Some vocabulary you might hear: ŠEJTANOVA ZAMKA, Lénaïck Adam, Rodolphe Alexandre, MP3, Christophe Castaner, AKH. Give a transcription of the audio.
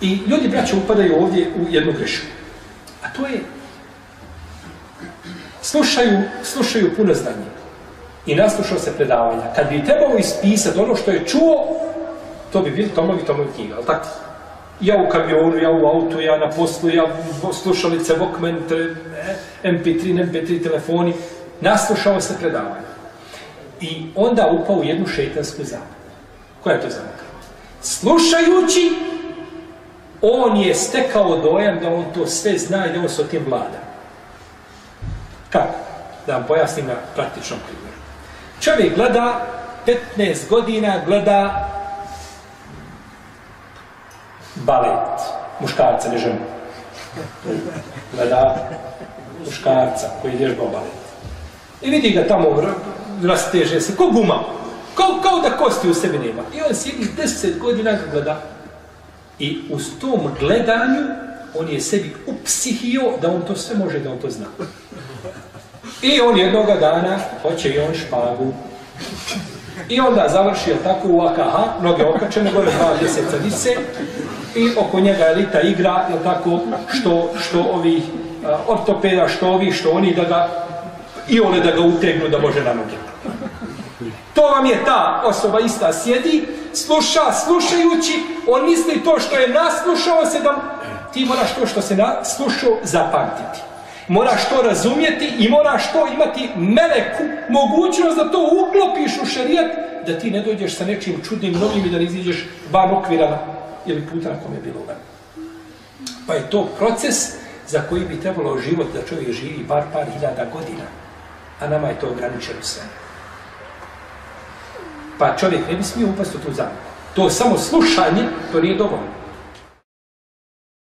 I ljudi, braće, upadaju ovdje u jednu grešku. A to je, slušaju puno znanja. I naslušao se predavanja. Kad bi trebao ispisati ono što je čuo, to bi bili tomovi knjiga, ali tako? Ja u kamionu, ja u autu, ja na poslu, ja slušalice, Walkman, MP3 telefoni. Naslušao se predavanja. I onda upao u jednu šejtansku zamku. Koja je to zamka? Slušajući, on je stekao dojam da on to sve zna i da on se o tim vlada. Kako? Da vam pojasnim na praktičnom primjeru. Čovjek gleda, 15 godina gleda balet, muškarca, ne ženu. Gleda muškarca koji je vježbao balet. I vidi ga tamo, rasteže se, ko guma, kao da kosti u sebi nema. I on sjedi 10 godina ga gleda. I uz tom gledanju on je sebi upsihio da on to sve može, da on to zna. I on jednoga dana hoće i on špagu. I onda završio tako u AKH, noge okačene, gore 20 lice i oko njega elita igra, jel tako, što ovih ortopeda, što ovi, što oni, da ga i one da ga utegnu da može na noge. To vam je ta osoba ista, sjedi, sluša, slušajući, on misli to što je naslušao se da... Ti moraš to što se naslušao zapamtiti. Moraš to razumjeti i moraš to imati meleku mogućnost da to uklopiš u šerijat, da ti ne dođeš sa nečim čudnim novim i da ne iziđeš van okvira ili puta na kom je bilo vremena. Pa je to proces za koji bi trebalo život da čovjek živi par hiljada godina, a nama je to ograničeno sve. Pa čovjek ne bi smio upast u tu zamku. To samo slušanje, to nije dovoljno.